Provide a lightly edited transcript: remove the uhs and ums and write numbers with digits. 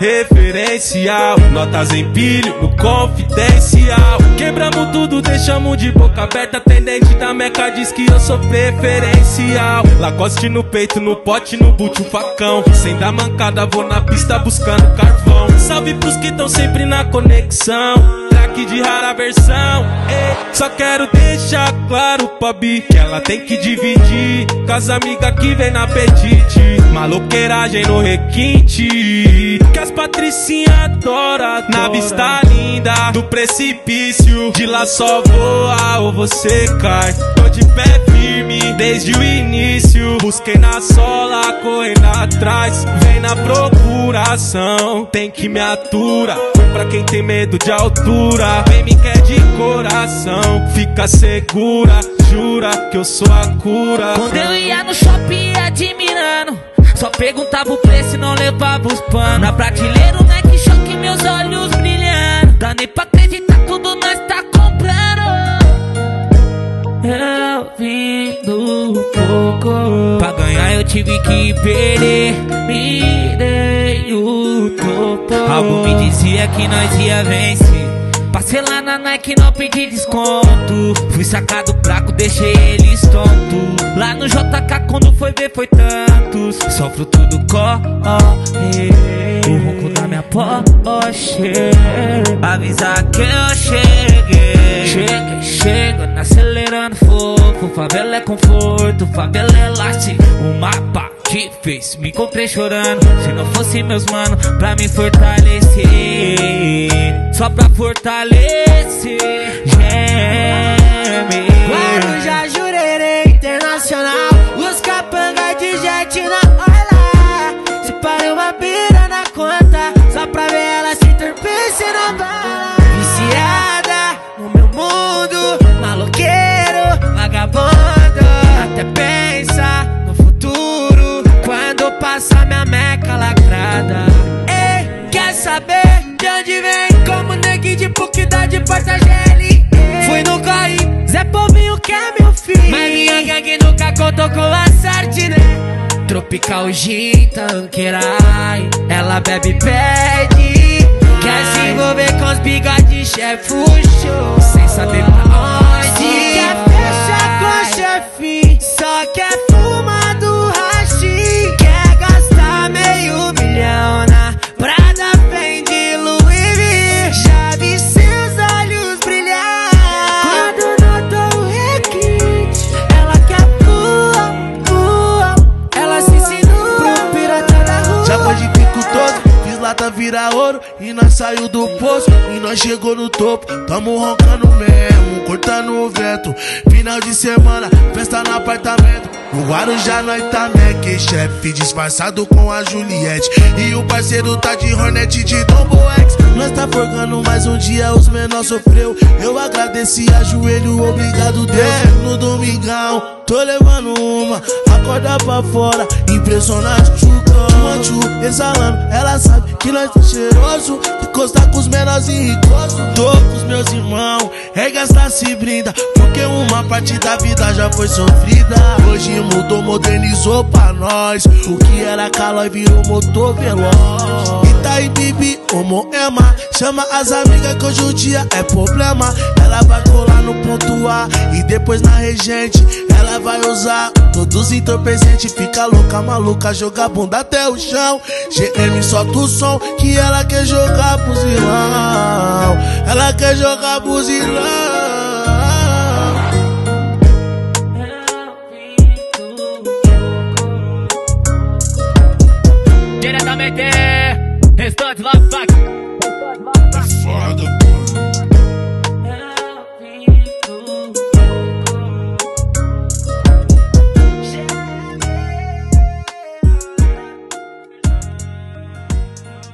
referencial. Notas em pilho no confidencial. Quebramos tudo, deixamos de boca aberta. Atendente da Meca diz que eu sou preferencial. Lacoste no peito, no pote, no boot, o facão. Sem dar mancada, vou na pista buscando carvão. Salve pros que tão sempre na conexão. Track de rara versão. Ei, só quero deixar claro pra Bi que ela tem que dividir com as amigas que vem na apetite. Maloqueiragem no requinte que as patricinha adora. Na vista linda do precipício, de lá só voa ou você cai. Tô de pé firme desde o início. Busquei na sola, correndo atrás. Vem na procuração, tem que me atura. Pra quem tem medo de altura, vem me quer de coração. Fica segura, jura que eu sou a cura. Quando eu ia no shopping admirando, só perguntava o preço e não levava os panos. Na prateleira o Nike Shox, meus olhos brilhando. Dá nem pra acreditar, tudo nós tá comprando. Eu vim do pouco, pra ganhar eu tive que perder. Me dei o topo. Algo me dizia que nós ia vencer. Passei lá na Nike, não pedi desconto. Fui sacado fraco, deixei eles tontos. Lá no JK quando foi ver foi tantos. Só fruto do corre, o ronco da minha Porsche. Avisar que eu cheguei. Cheguei, chegando, acelerando fofo. Favela é conforto, favela é laço. O mapa te fez, me comprei chorando. Se não fosse meus mano, pra me fortalecer. Só pra fortalecer, geme. Guarujá, Jurerê, Internacional. Os capanga de jet na orla. Se parei uma pira na conta, só pra ver ela se entorpecer na bala. Viciada no meu mundo, maloqueiro, vagabundo. Até pensa no futuro, quando passa minha Meca lacrada. Ei, quer saber de onde vem? De Porta GL, fui no corre, Zé Povinho que é meu filho. Mas minha gangue nunca contou com a sorte, né? Tropical Gin Tanqueray, ela bebe e pede. Quer se envolver com os bigodes, chefe, show, sem saber pra onde. Quer fechar com o chefe, só quer fumar do hashi. Quer gastar meio milhão na Prada, Fendi, Louis V. Já vi vira ouro e nós saiu do poço e nós chegou no topo, tamo roncando mesmo, cortando o vento. Final de semana, festa no apartamento no Guarujá, no Itamec, chefe disfarçado com a Juliette e o parceiro tá de Hornet de Domboex. Nós tá forgando mais um dia, os menor sofreu. Eu agradeci, ajoelho, obrigado Deus. No domingão, tô levando uma, acorda pra fora, impressionante chucão, exalando, ela sabe que nós tá cheiroso, encostar com os menores e ricoso. Tô com os meus irmãos, é gastar se brinda, porque uma parte da vida já foi sofrida. Hoje mudou, modernizou pra nós, o que era Calói virou motor veloz. E Bibi ou Moema, chama as amigas que hoje o dia é problema. Ela vai colar no ponto A e depois na regente. Ela vai usar todos entorpecentes, fica louca, maluca, joga bunda até o chão. GM solta o som que ela quer jogar buzilão. Ela quer jogar buzilão.